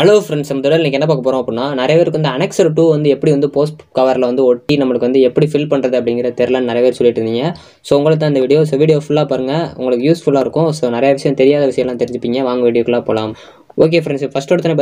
Hello friends, நம்ம தொடர்ந்து என்ன பார்க்க போறோம் அப்படினா நிறைய பேருக்கு இந்த annexure 2 வந்து எப்படி வந்து போஸ்ட் கவர்ல வந்து ஒட்டி நமக்கு வந்து எப்படி fill பண்றது அப்படிங்கற தெரியல நிறைய பேர் சொல்லிட்டு இருந்தீங்க சோ உங்களுக்கு தான் இந்த வீடியோ சோ வீடியோ ஃபுல்லா பாருங்க உங்களுக்கு யூஸ்புல்லா இருக்கும் சோ நிறைய விஷயம் தெரியாத விஷயம் எல்லாம் தெரிஞ்சுப்பீங்க வாங்க வீடியோக்குள்ள போலாம் Okay friends, first of all,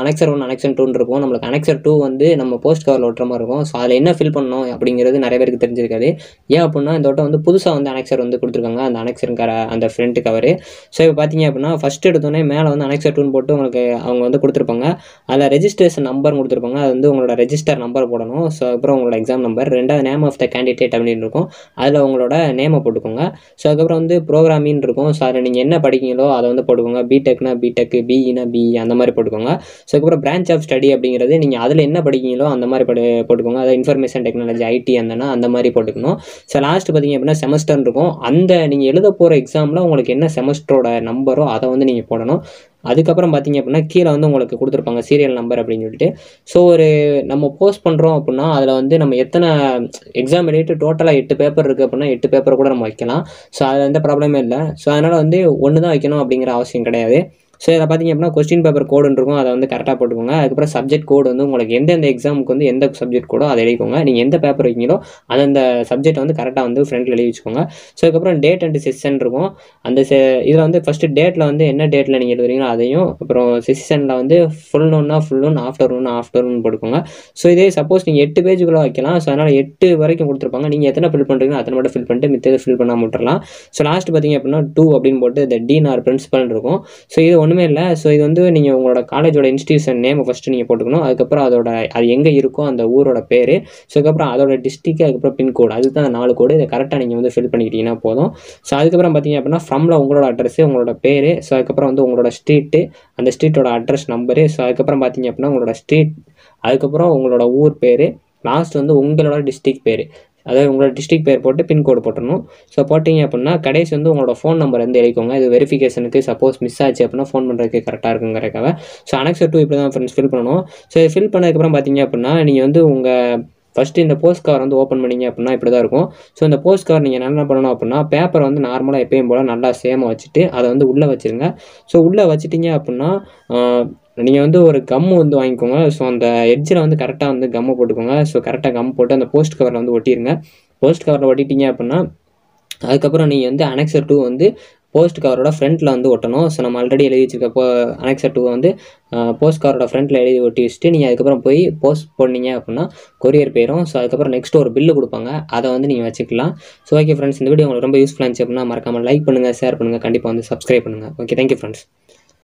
annexure 1 annexure 2 இருக்கும் நமக்கு annexure 2 வந்து நம்ம போஸ்ட் கவர்ல ஒட்டற மாதிரி இருக்கும் சோ அதல என்ன fill பண்ணனும் அப்படிங்கிறது நிறைய பேருக்கு தெரிஞ்சிருக்காது ஏன் அப்படினா இந்த டாட்ட வந்து புதுசா வந்து annexure வந்து கொடுத்திருக்காங்க அந்த annexure அந்த ஃப்ரண்ட் கவர் சோ இப்ப பாத்தீங்க அப்படினா ஃபர்ஸ்ட் எடுத்தோனே மேல வந்து annexure 2 னு போட்டு உங்களுக்கு அவங்க வந்து கொடுத்திருப்பாங்க அதல ரெஜிஸ்ட்ரேஷன் நம்பர் கொடுத்திருப்பாங்க அது வந்து உங்களோட ரெஜிஸ்டர் நம்பர் போடணும் சோ அப்புறம் உங்களோட எக்ஸாம் நம்பர் ரெண்டாவது நேம் ஆஃப் தி கேண்டிடேட் அப்படினு இருக்கும் அதல உங்களோட நேமை போட்டுக்கோங்க சோ அதுக்கு வந்து புரோகிராமிங் இருக்கும் சோ அத நீங்க என்ன படிக்கீங்களோ அத வந்து போடுங்க B.Techனா B.Tech B B and the Mari Potukonga. So branch of study abding rather than Adalena Padino and the Mari Potukonga, the information technology IT and the Mari Potuno. So last Padina semester and the Ningyello poor exam long semester number or other on the Nipodano. அதுக்கப்புறம் பாத்தீங்க அப்படினா கீழ வந்து உங்களுக்கு கொடுத்திருப்பாங்க serial number அப்படி சொல்லிட்டு so ஒரு நம்ம போஸ்ட் பண்றோம் அப்படினா அதுல வந்து நம்ம எத்தனை எக்ஸாம் ரிலேட்டட் டோட்டலா 8 பேப்பர் இருக்கு அப்படினா 8 பேப்பர் கூட நம்ம வைக்கலாம் சோ அதுல எந்த ப்ராப்ளமே இல்ல சோ அதனால வந்து ஒன்னு தான் வைக்கணும் அப்படிங்கற அவசியம் கிடையாது சோ இத பாத்தீங்க அப்படினா क्वेश्चन பேப்பர் கோட் இருக்கும் அத வந்து கரெக்ட்டா போட்டுக்கோங்க அதுக்கு சப்ஜெக்ட் கோட் வந்து உங்களுக்கு எந்த எக்ஸாம்க்கு வந்து எந்த சப்ஜெக்ட் கோடோ அத எழுதிக்கோங்க நீங்க எந்த பேப்பர் வைக்கீங்களோ அந்த சப்ஜெக்ட் வந்து கரெக்ட்டா வந்து ஃப்ரண்ட்ல எழுதி வச்சுக்கோங்க சோ அதுக்கு அப்புறம் டேட் அண்ட் செஷன் இருக்கும் அந்த இதுல வந்து ஃபர்ஸ்ட் டேட்ல வந்து என்ன டேட்ல நீங்க எழுதுறீங்களோ அதையும் அப்புறம் செஷன்ல வந்து ஃபுல் நோனா ஃபுல் நோன் ஆஃப்டர்நூன் ஆஃப்டர்நூன் போட்டுக்கோங்க சோ இதே சப்போஸ் நீங்க 8 பேஜ்க்குள்ள வைக்கலாம் சோ அதனால 8 வரைக்கும் கொடுத்திருப்பாங்க நீங்க எத்தனை ஃபில் பண்றீங்களோ அத்தனை மட்டும் ஃபில் பண்ணிட்டு மிச்சத்தை ஃபில் பண்ணாம விட்டுறலாம் சோ லாஸ்ட் பாத்தீங்க அப்படினா 2 அப்படினு போட்டு the dean or principal இருக்கும் சோ இது ஒண்ணுமே இல்ல சோ இது வந்து நீங்க உங்களோட காலேஜோட இன்ஸ்டிடியூஷன் நேம் ஃபர்ஸ்ட் நீங்க போட்டுக்கணும் அதுக்கு அப்புறம் அதோட அது எங்க இருக்கோ அந்த ஊரோட பேரு சோ அதுக்கு அப்புறம் அதோட டிஸ்ட்ரிக்ட் அதுக்கு அப்புறம் பின் கோட் அதுதான் 4 கோட் இத கரெக்ட்டா நீங்க வந்து fill பண்ணிக்கிட்டீங்கனா போதும் சோ அதுக்கு அப்புறம் பாத்தீங்க அப்படினா ஃப்ரம்ல உங்களோட அட்ரஸ் உங்களோட பேரு சோ அதுக்கு அப்புறம் வந்து உங்களோட ஸ்ட்ரீட் அந்த ஸ்ட்ரீட்டோட அட்ரஸ் நம்பர் சோ அதுக்கு அப்புறம் பாத்தீங்க அப்படினா உங்களோட ஸ்ட்ரீட் அதுக்கு அப்புறம் உங்களோட ஊர் பேரு லாஸ்ட் வந்து உங்களோட டிஸ்ட்ரிக்ட் பேரு அதாவது உங்க டிஸ்ட்ரிக்ட் பேர் போட்டு பின் கோட் போடணும் சோ போட்டீங்க அப்படினா கடைசி வந்து உங்களோட ஃபோன் நம்பர் வந்து எழுதிக்கோங்க இது வெரிஃபிகேஷனுக்கு சப்போஸ் மிஸ் ஆச்சு அப்படினா ஃபோன் பண்றதுக்கு கரெக்ட்டா இருக்கும்ங்கறதுக்காக சோ annexure 2 இப்படி தான் फ्रेंड्स fill பண்ணனும் சோ fill பண்ணதுக்கு அப்புறம் பாத்தீங்க அப்படினா நீங்க வந்து உங்க First in the post cover on the open money up and I predarco. So in the post cover and paper on the normal I pay and same or chit other on the woodla vachinga. So woodla vachiting up வந்து ஒரு come வந்து வாங்குங்க so அந்த எட்ஜ்ல வந்து கரெக்ட்டா வந்து come போட்டுக்கோங்க so கரெக்ட்டா கம் போட்டு அந்த போஸ்ட் கவர்ல வந்து ஒட்டிடுங்க போஸ்ட் கவர்ல ஒட்டிட்டீங்க அப்படினா அதுக்கு அப்புறம் நீங்க வந்து annexure 2 வந்து போஸ்ட் கவரோட ஃப்ரண்ட்ல வந்து ஒட்டணும் சோ நம்ம ஆல்ரெடி எழுதி வச்சிருக்க annexure 2 வந்து போஸ்ட் காரோட ஃப்ரண்ட்ல எழுதி ஒட்டி வச்சிட்டு நீங்க அதுக்கு அப்புறம் போய் போஸ்ட் பண்ணீங்க அப்படினா courier பேரும் சோ அதுக்கு அப்புறம் நெக்ஸ்ட் ஒரு பில் கொடுப்பாங்க அத வந்து நீங்க வெச்சுக்கலாம் சோ ஓகே फ्रेंड्स இந்த வீடியோ உங்களுக்கு ரொம்ப யூஸ்புல்லா இருந்துச்சு அப்படினா மறக்காம லைக் பண்ணுங்க ஷேர் பண்ணுங்க கண்டிப்பா வந்து subscribe பண்ணுங்க ஓகே thank you friends